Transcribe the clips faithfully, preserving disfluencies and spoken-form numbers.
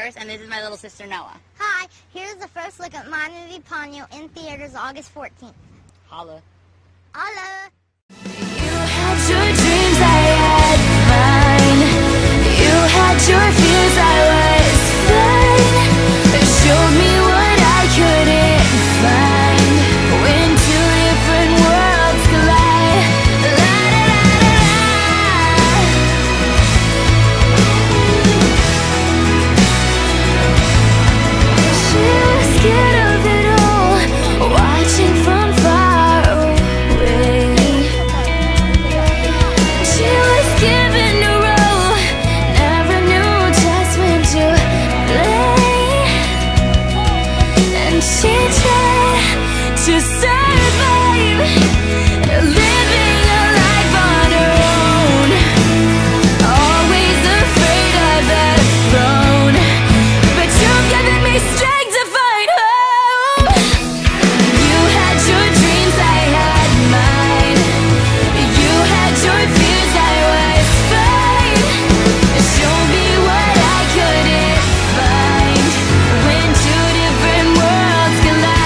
Cyrus, and this is my little sister, Noah. Hi, here's the first look at my movie, Ponyo, in theaters August fourteenth. Holla. Holla. To survive, living a life on her own, always afraid of the throne, but you've given me strength to fight home. You had your dreams, I had mine. You had your fears, I was fine. Show me what I couldn't find when two different worlds collide.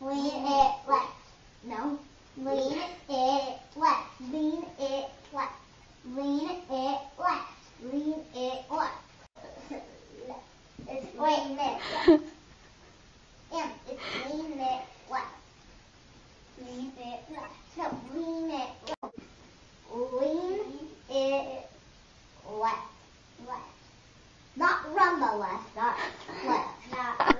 Lean it left. No. Lean it left. Lean it left. Lean it left. Lean it left. It's lean it left. Yeah, it's lean it left. Lean it left. No, lean it left. Lean it left. Left. Not rumba left. Not left. Not